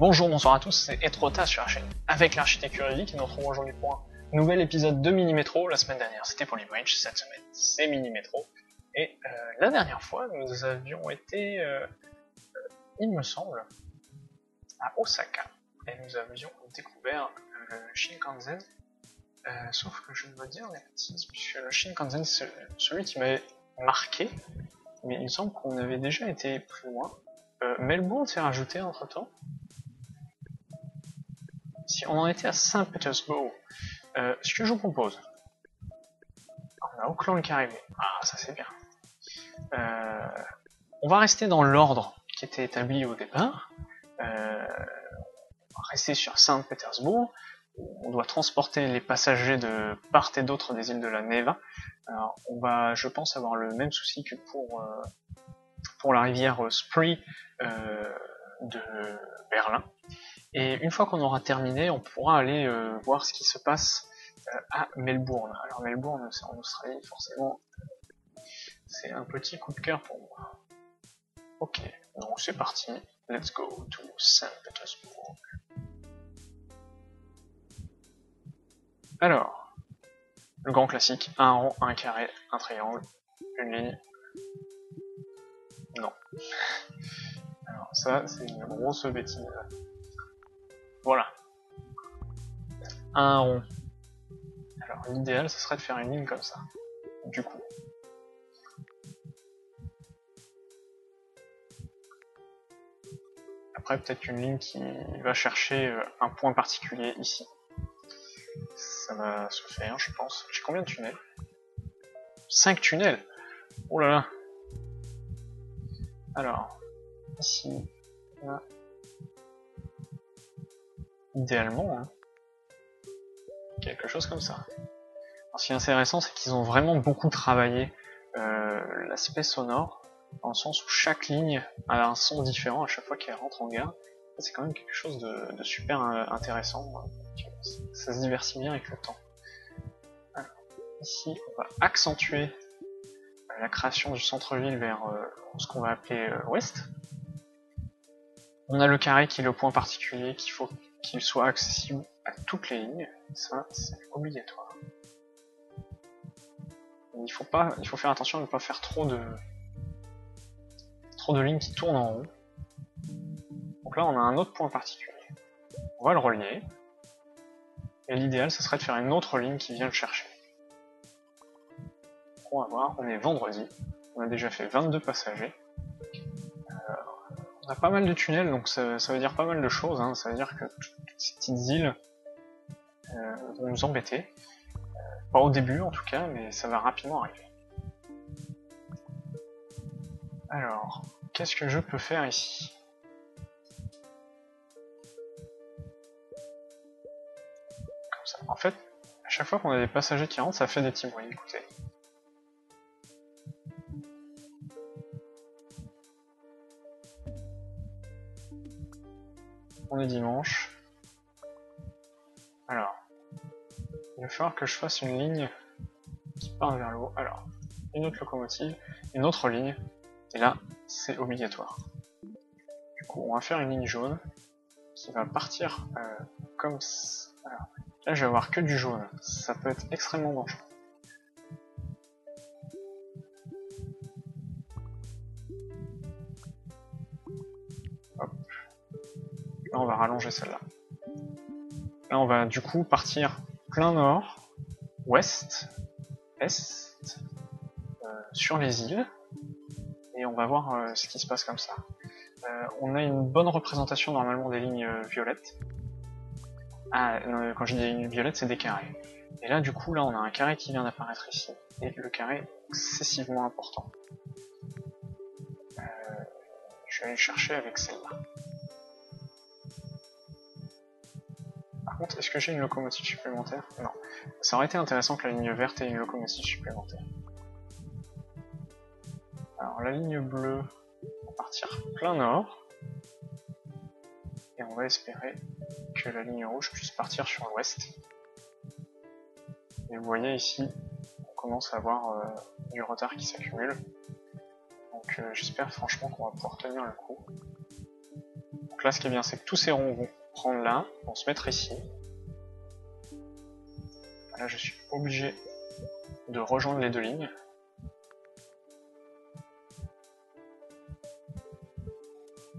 Bonjour, bonsoir à tous, c'est Etrota sur la chaîne Avec l'architecture et vie qui nous retrouve aujourd'hui pour un nouvel épisode de Minimetro. La semaine dernière c'était Polybridge, cette semaine c'est Minimetro. Et la dernière fois nous avions été, il me semble, à Osaka. Et nous avions découvert le Shinkansen. Sauf que je ne veux dire les bêtises, puisque le Shinkansen c'est celui qui m'avait marqué. Mais il me semble qu'on avait déjà été plus loin. Melbourne s'est rajouté entre temps. Si on en était à Saint-Pétersbourg, ce que je vous propose, on a Auckland qui est arrivé. Ah, ça c'est bien. On va rester dans l'ordre qui était établi au départ. On va rester sur Saint-Pétersbourg. On doit transporter les passagers de part et d'autre des îles de la Neva. Alors, on va, je pense, avoir le même souci que pour la rivière Spree de Berlin. Et une fois qu'on aura terminé, on pourra aller voir ce qui se passe à Melbourne. Alors Melbourne, c'est en Australie, forcément, c'est un petit coup de cœur pour moi. Ok, donc c'est parti, let's go to Saint-Pétersbourg. Alors, le grand classique, un rond, un carré, un triangle, une ligne. Non. Alors ça, c'est une grosse bêtise. Voilà. Un rond. Alors l'idéal, ce serait de faire une ligne comme ça. Du coup. Après, peut-être une ligne qui va chercher un point particulier ici. Ça va se faire, je pense. J'ai combien de tunnels? 5 tunnels! Oh là là! Alors, ici, là. Idéalement, hein, quelque chose comme ça. Alors, ce qui est intéressant, c'est qu'ils ont vraiment beaucoup travaillé l'aspect sonore, dans le sens où chaque ligne a un son différent à chaque fois qu'elle rentre en gare. C'est quand même quelque chose de super intéressant, hein. Ça se diversifie bien avec le temps. Alors, ici, on va accentuer la création du centre-ville vers ce qu'on va appeler l'ouest. On a le carré qui est le point particulier qu'il faut qu'il soit accessible à toutes les lignes, ça c'est obligatoire. Il faut faire attention à ne pas faire trop de lignes qui tournent en rond. Donc là on a un autre point particulier. On va le relier. Et l'idéal ce serait de faire une autre ligne qui vient le chercher. Donc on va voir, on est vendredi, on a déjà fait 22 passagers. On a pas mal de tunnels, donc ça veut dire pas mal de choses, hein. Ça veut dire que toutes ces petites îles vont nous embêter. Pas au début en tout cas, mais ça va rapidement arriver. Alors, qu'est-ce que je peux faire ici? Comme ça. En fait, à chaque fois qu'on a des passagers qui rentrent, ça fait des petits bruits, écoutez. On est dimanche. Alors, il va falloir que je fasse une ligne qui part vers le haut. Alors, une autre locomotive, une autre ligne, et là, c'est obligatoire. Du coup, on va faire une ligne jaune qui va partir comme ça. Alors, là, je vais avoir que du jaune. Ça peut être extrêmement dangereux. Là, on va rallonger celle-là. Là, on va du coup partir plein nord, ouest, est, sur les îles, et on va voir ce qui se passe comme ça. On a une bonne représentation normalement des lignes violettes. Ah, non, quand je dis lignes violettes, c'est des carrés. Et là, du coup, là, on a un carré qui vient d'apparaître ici, et le carré est excessivement important. Je vais aller chercher avec celle-là. Par contre, est-ce que j'ai une locomotive supplémentaire? Non. Ça aurait été intéressant que la ligne verte ait une locomotive supplémentaire. Alors, la ligne bleue va partir plein nord. Et on va espérer que la ligne rouge puisse partir sur l'ouest. Et vous voyez ici, on commence à avoir du retard qui s'accumule. Donc j'espère franchement qu'on va pouvoir tenir le coup. Donc là, ce qui est bien, c'est que tous ces ronds vont prendre là, vont se mettre ici. Là, je suis obligé de rejoindre les deux lignes.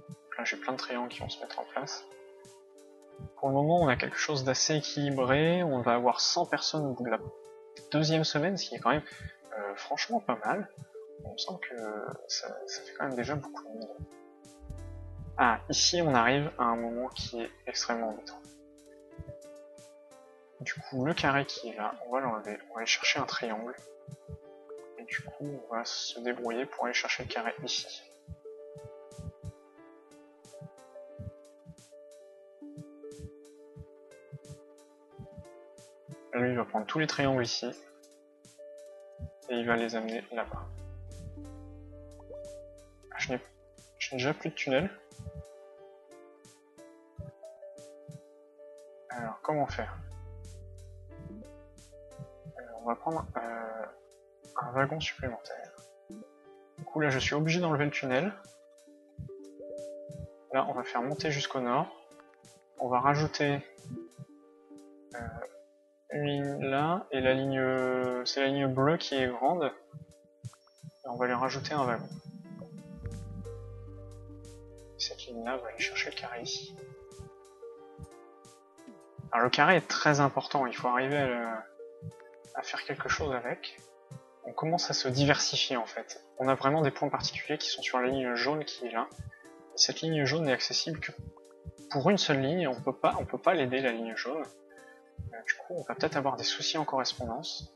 Donc là, j'ai plein de triangles qui vont se mettre en place. Pour le moment, on a quelque chose d'assez équilibré. On va avoir 100 personnes au bout de la deuxième semaine, ce qui est quand même franchement pas mal. Il me semble que ça fait quand même déjà beaucoup de monde. Ah, ici on arrive à un moment qui est extrêmement embêtant. Du coup, le carré qui est là, on va l'enlever, on va aller chercher un triangle. Et du coup, on va se débrouiller pour aller chercher le carré ici. Lui, il va prendre tous les triangles ici. Et il va les amener là-bas. Ah, je n'ai déjà plus de tunnel. Alors, comment faire? On va prendre un wagon supplémentaire. Du coup, là, je suis obligé d'enlever le tunnel. Là, on va faire monter jusqu'au nord. On va rajouter une ligne là, et la ligne, c'est la ligne bleue qui est grande. Et on va lui rajouter un wagon. Cette ligne-là, on va aller chercher le carré ici. Alors, le carré est très important, il faut arriver à à faire quelque chose avec. On commence à se diversifier en fait. On a vraiment des points particuliers qui sont sur la ligne jaune qui est là. Et cette ligne jaune n'est accessible que pour une seule ligne, on peut pas l'aider la ligne jaune. Du coup, on va peut-être avoir des soucis en correspondance.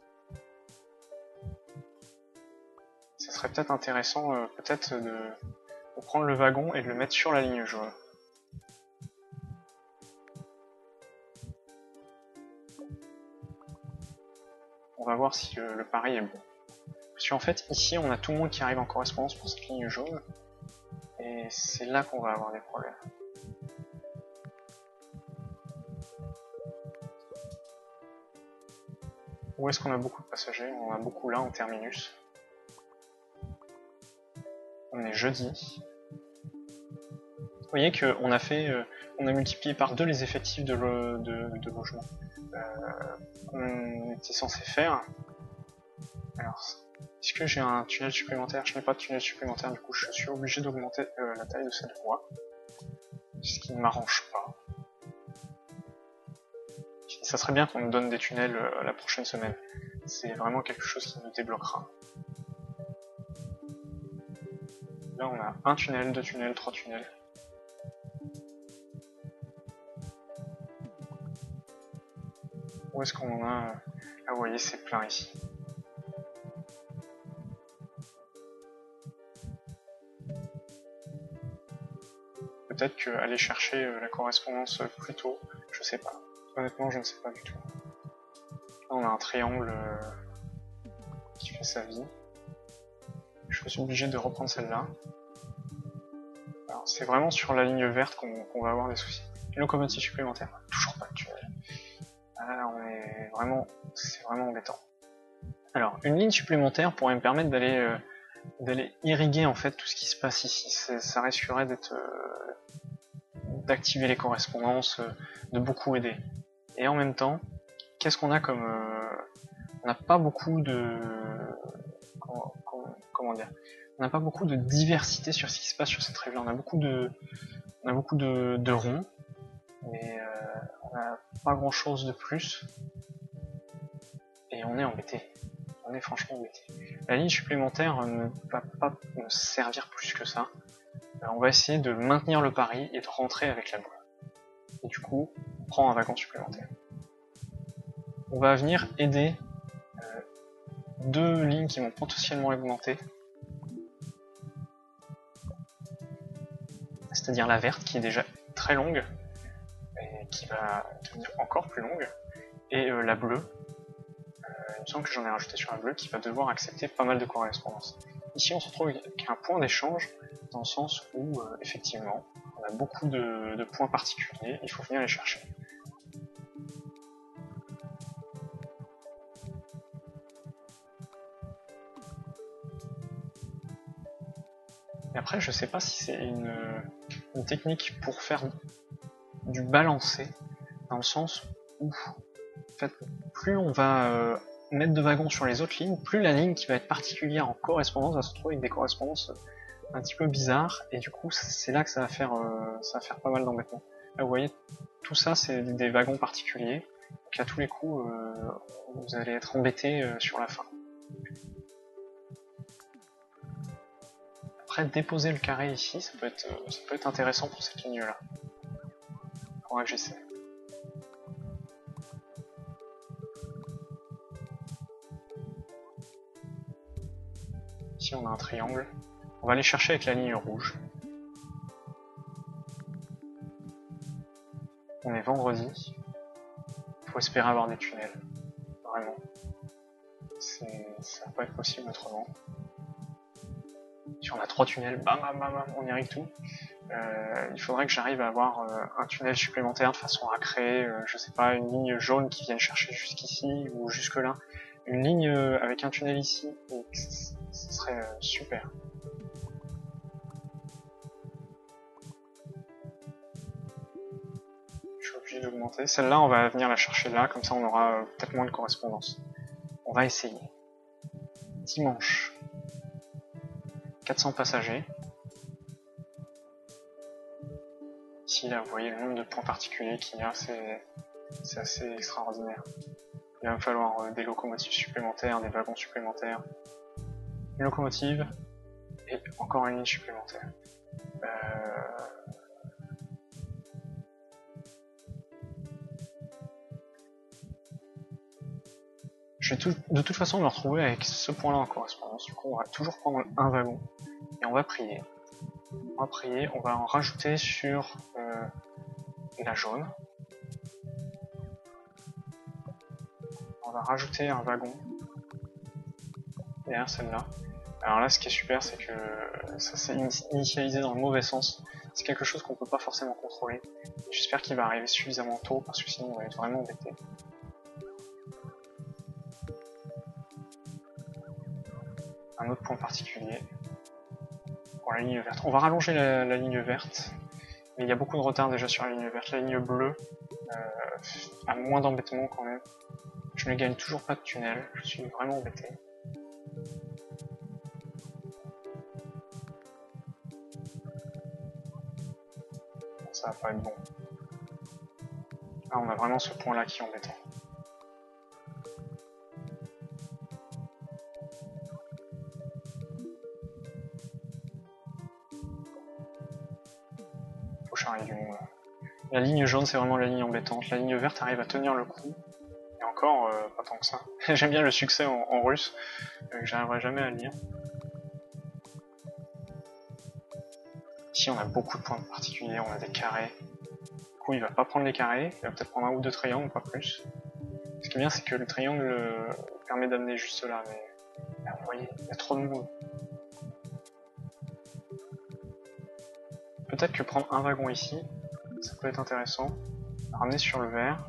Ça serait peut-être intéressant peut-être de prendre le wagon et de le mettre sur la ligne jaune. On va voir si le pari est bon. Parce qu'en fait, ici, on a tout le monde qui arrive en correspondance pour cette ligne jaune. Et c'est là qu'on va avoir des problèmes. Où est-ce qu'on a beaucoup de passagers? On en a beaucoup là, en terminus. On est jeudi. Vous voyez qu'on a fait... on a multiplié par deux les effectifs de logement. On était censé faire. Alors, est-ce que j'ai un tunnel supplémentaire? Je n'ai pas de tunnel supplémentaire, du coup je suis obligé d'augmenter la taille de cette voie. Ce qui ne m'arrange pas. Ça serait bien qu'on nous donne des tunnels la prochaine semaine. C'est vraiment quelque chose qui nous débloquera. Là on a un tunnel, deux tunnels, trois tunnels. Où est-ce qu'on en a? Là, vous voyez, c'est plein ici. Peut-être qu'aller chercher la correspondance plus tôt, je sais pas. Honnêtement, je ne sais pas du tout. Là, on a un triangle qui fait sa vie. Je suis obligé de reprendre celle-là. Alors, c'est vraiment sur la ligne verte qu'on va avoir des soucis. Une locomotive supplémentaire, toujours pas de tunnel. Ah, c'est vraiment embêtant. Alors, une ligne supplémentaire pourrait me permettre d'aller irriguer en fait tout ce qui se passe ici. Ça risquerait d'être d'activer les correspondances, de beaucoup aider. Et en même temps, qu'est-ce qu'on a comme on n'a pas beaucoup de comment dire, on n'a pas beaucoup de diversité sur ce qui se passe sur cette rive-là. On a beaucoup de ronds, mais on n'a pas grand chose de plus et on est embêté. On est franchement embêté. La ligne supplémentaire ne va pas me servir plus que ça. On va essayer de maintenir le pari et de rentrer avec la boule. Et du coup, on prend un wagon supplémentaire. On va venir aider deux lignes qui vont potentiellement augmenter. C'est-à-dire la verte qui est déjà très longue, qui va devenir encore plus longue, et la bleue, il me semble que j'en ai rajouté sur la bleue, qui va devoir accepter pas mal de correspondances. Ici on se retrouve avec un point d'échange, dans le sens où effectivement on a beaucoup de points particuliers, il faut venir les chercher. Et après je sais pas si c'est une... une technique pour faire du balancer, dans le sens où en fait, plus on va mettre de wagons sur les autres lignes, plus la ligne qui va être particulière en correspondance va se trouver avec des correspondances un petit peu bizarres, et du coup c'est là que ça va faire pas mal d'embêtements. Là vous voyez, tout ça c'est des wagons particuliers, donc à tous les coups vous allez être embêté sur la fin. Après, déposer le carré ici, ça peut être intéressant pour cette ligne là. Faudra que j'essaie. Ici on a un triangle, on va aller chercher avec la ligne rouge. On est vendredi, il faut espérer avoir des tunnels, vraiment, ça va pas être possible autrement. Si on a 3 tunnels, bam bam bam, on irrigue tout. Il faudrait que j'arrive à avoir un tunnel supplémentaire de façon à créer, je sais pas, une ligne jaune qui vienne chercher jusqu'ici ou jusque là. Une ligne avec un tunnel ici, et ce serait super. Je suis obligé d'augmenter. Celle-là, on va venir la chercher là, comme ça on aura peut-être moins de correspondance. On va essayer. Dimanche. 400 passagers. Ici, là, vous voyez le nombre de points particuliers qu'il y a, c'est assez extraordinaire. Il va me falloir des locomotives supplémentaires, des wagons supplémentaires, une locomotive et encore une ligne supplémentaire. Je vais de toute façon me retrouver avec ce point-là en correspondance, du coup on va toujours prendre un wagon et on va prier. On va prier, on va en rajouter sur la jaune. On va rajouter un wagon derrière celle-là. Alors là, ce qui est super, c'est que ça s'est initialisé dans le mauvais sens. C'est quelque chose qu'on peut pas forcément contrôler. J'espère qu'il va arriver suffisamment tôt parce que sinon on va être vraiment embêté. Un autre point particulier pour la ligne verte. On va rallonger la ligne verte, mais il y a beaucoup de retard déjà sur la ligne verte. La ligne bleue a moins d'embêtements quand même. Je ne gagne toujours pas de tunnel, je suis vraiment embêté. Ça va pas être bon. Là, on a vraiment ce point-là qui est embêtant. La ligne jaune, c'est vraiment la ligne embêtante. La ligne verte arrive à tenir le coup. Et encore, pas tant que ça. J'aime bien le succès en russe, que j'arriverai jamais à lire. Ici, on a beaucoup de points particuliers, on a des carrés. Du coup, il va pas prendre les carrés, il va peut-être prendre un ou deux triangles, pas plus. Ce qui est bien, c'est que le triangle permet d'amener juste là, mais là, vous voyez, il y a trop de monde. Peut-être que prendre un wagon ici, ça peut être intéressant. Ramener sur le vert.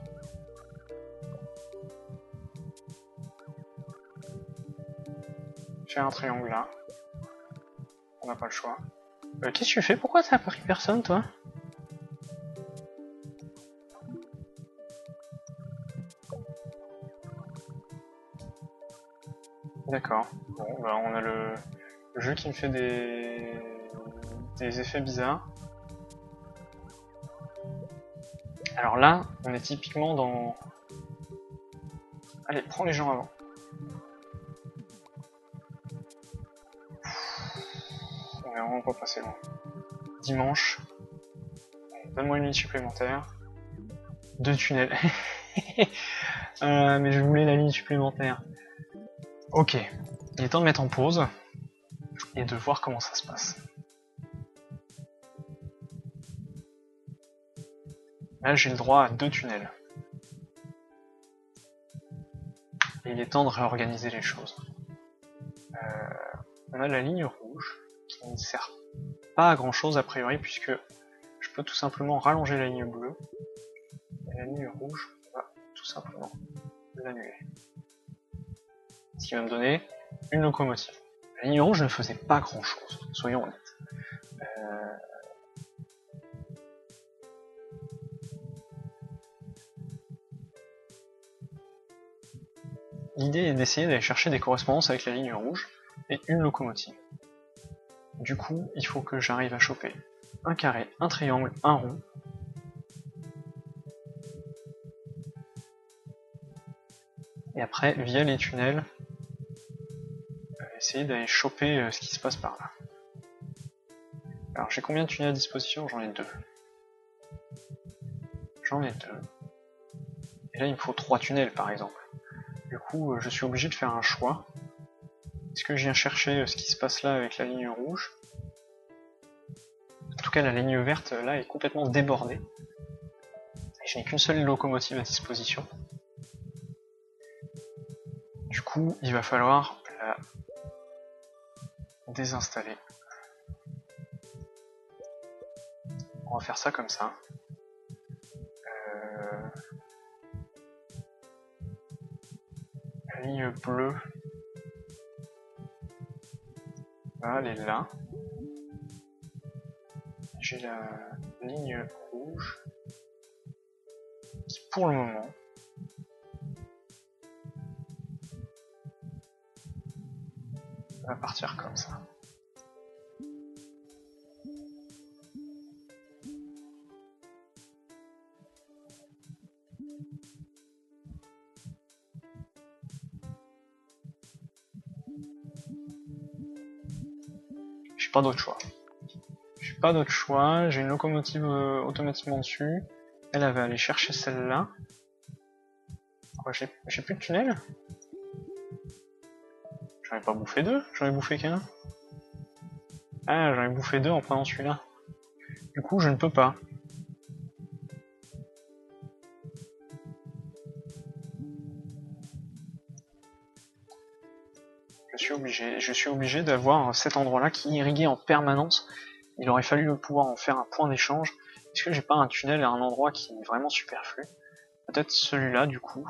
Faire un triangle là. On n'a pas le choix. Qu'est-ce que tu fais? Pourquoi t'as pas pris personne, toi? D'accord. Bon, bah on a le jeu qui me fait des effets bizarres. Alors là, on est typiquement dans... Allez, prends les gens avant. On est vraiment pas passé loin. Dimanche. Donne-moi une ligne supplémentaire. 2 tunnels. Mais je voulais la ligne supplémentaire. Ok. Il est temps de mettre en pause. Et de voir comment ça se passe. Là, j'ai le droit à 2 tunnels. Et il est temps de réorganiser les choses. On a la ligne rouge, qui ne sert pas à grand chose a priori, puisque je peux tout simplement rallonger la ligne bleue. Et la ligne rouge, on va tout simplement l'annuler. Ce qui va me donner une locomotive. La ligne rouge ne faisait pas grand chose, soyons honnêtes. l'idée est d'essayer d'aller chercher des correspondances avec les lignes rouges et une locomotive. Du coup, il faut que j'arrive à choper un carré, un triangle, un rond. Et après, via les tunnels, essayer d'aller choper ce qui se passe par là. Alors j'ai combien de tunnels à disposition? J'en ai deux. J'en ai deux. Et là il me faut 3 tunnels par exemple. Du coup je suis obligé de faire un choix. Est-ce que je viens chercher ce qui se passe là avec la ligne rouge? En tout cas la ligne verte là est complètement débordée. Et je n'ai qu'une seule locomotive à disposition. Du coup il va falloir la désinstaller. On va faire ça comme ça. La ligne bleue va aller là. J'ai la ligne rouge qui pour le moment va partir comme ça. Pas d'autre choix. J'ai pas d'autre choix, j'ai une locomotive automatiquement dessus. Elle, elle va aller chercher celle-là. Oh, j'ai plus de tunnel? J'en ai pas bouffé deux, j'en ai bouffé qu'un. Ah, j'en ai bouffé deux en prenant celui-là. Du coup, je ne peux pas. Je suis obligé d'avoir cet endroit-là qui est irrigué en permanence. Il aurait fallu pouvoir en faire un point d'échange. Est-ce que j'ai pas un tunnel à un endroit qui est vraiment superflu? Peut-être celui-là, du coup.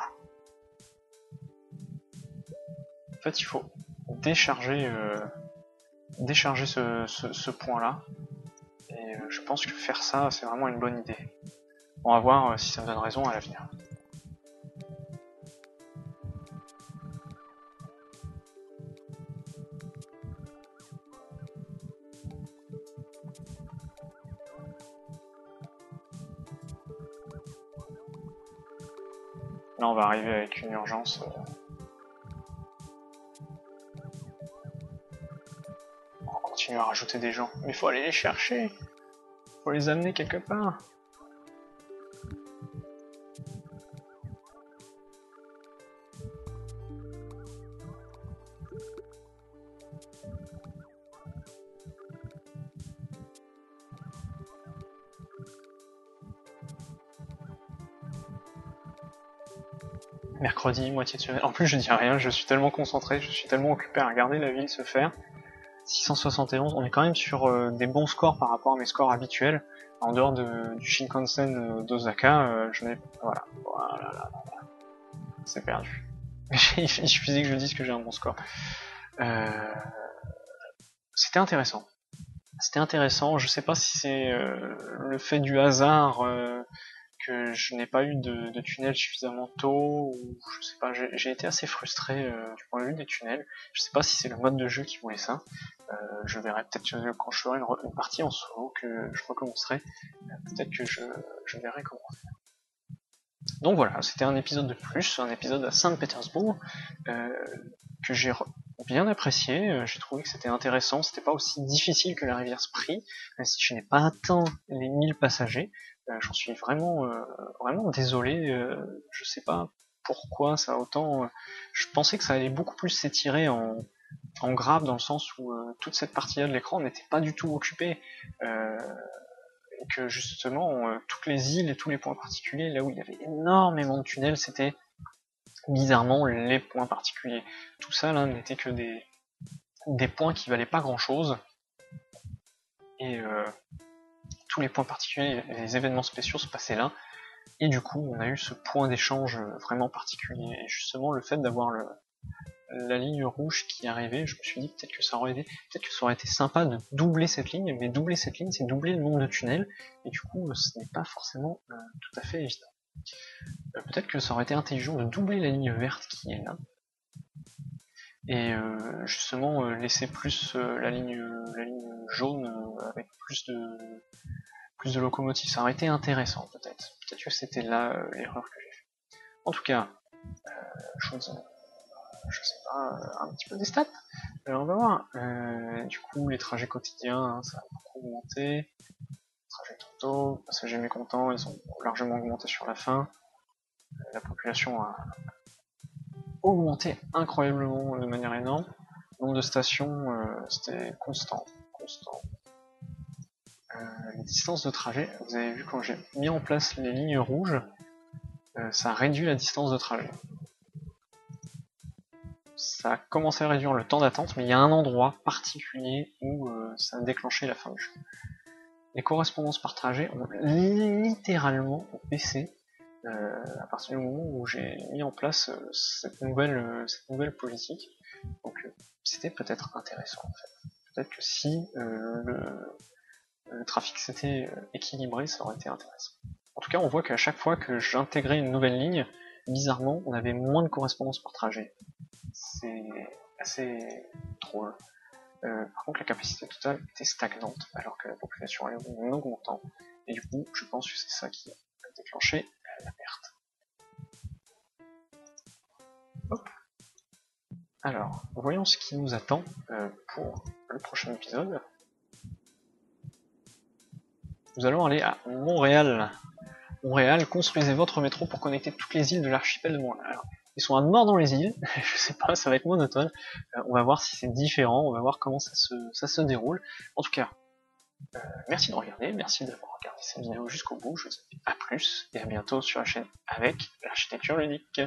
En fait, il faut décharger ce point-là. Et je pense que faire ça, c'est vraiment une bonne idée. On va voir si ça me donne raison à l'avenir. Là on va arriver avec une urgence on continue à rajouter des gens, mais faut aller les chercher, faut les amener quelque part. Mercredi, moitié de semaine. En plus, je dis rien, je suis tellement concentré, je suis tellement occupé à regarder la ville se faire. 671, on est quand même sur des bons scores par rapport à mes scores habituels. En dehors du Shinkansen d'Osaka, je n'ai... Voilà. C'est perdu. Il suffisait que je dise que j'ai un bon score. C'était intéressant. Je sais pas si c'est le fait du hasard... que je n'ai pas eu de tunnel suffisamment tôt, ou je sais pas, j'ai été assez frustré du point de vue des tunnels. Je sais pas si c'est le mode de jeu qui voulait ça. Je verrai peut-être quand je ferai une partie en solo que je recommencerai, peut-être que je verrai comment faire. Donc voilà, c'était un épisode de plus, un épisode à Saint-Pétersbourg que j'ai bien apprécié. J'ai trouvé que c'était intéressant, c'était pas aussi difficile que la rivière Spree, même si je n'ai pas atteint les 1000 passagers. J'en suis vraiment désolé, je sais pas pourquoi ça a autant... je pensais que ça allait beaucoup plus s'étirer en grave, dans le sens où toute cette partie-là de l'écran n'était pas du tout occupée, et que justement, toutes les îles et tous les points particuliers, là où il y avait énormément de tunnels, c'était bizarrement les points particuliers. Tout ça là n'était que des points qui valaient pas grand-chose, et... tous les points particuliers, les événements spéciaux se passaient là, et du coup on a eu ce point d'échange vraiment particulier, et justement le fait d'avoir la ligne rouge qui arrivait, je me suis dit peut-être que ça aurait aidé, peut-être que ça aurait été sympa de doubler cette ligne, mais doubler cette ligne c'est doubler le nombre de tunnels, et du coup ce n'est pas forcément tout à fait évident. Peut-être que ça aurait été intelligent de doubler la ligne verte qui est là, et justement laisser plus la ligne jaune avec plus de locomotives. Ça aurait été intéressant peut-être. Peut-être que c'était là l'erreur que j'ai faite. En tout cas, je sais pas, un petit peu des stats. Alors on va voir. Du coup, les trajets quotidiens, hein, ça a beaucoup augmenté. Trajets totaux, passagers mécontents, ils ont largement augmenté sur la fin. La population a augmenté incroyablement de manière énorme. Le nombre de stations, c'était constant. Les distances de trajet, vous avez vu quand j'ai mis en place les lignes rouges, ça réduit la distance de trajet. Ça a commencé à réduire le temps d'attente, mais il y a un endroit particulier où ça a déclenché la fin du jeu. Les correspondances par trajet, on a littéralement au PC, à partir du moment où j'ai mis en place cette nouvelle politique. Donc c'était peut-être intéressant en fait. Peut-être que si le trafic s'était équilibré, ça aurait été intéressant. En tout cas, on voit qu'à chaque fois que j'intégrais une nouvelle ligne, bizarrement, on avait moins de correspondances par trajet. C'est assez drôle. Par contre, la capacité totale était stagnante, alors que la population allait en augmentant. Et du coup, je pense que c'est ça qui a déclenché la perte. Hop. Alors, voyons ce qui nous attend pour le prochain épisode. Nous allons aller à Montréal. Montréal, construisez votre métro pour connecter toutes les îles de l'archipel de Montréal. Alors, ils sont à mort dans les îles, je sais pas, ça va être monotone. On va voir si c'est différent, on va voir comment ça se déroule. En tout cas, merci de regarder, merci d'avoir regardé cette vidéo jusqu'au bout. Je vous dis à plus et à bientôt sur la chaîne avec l'architecture ludique.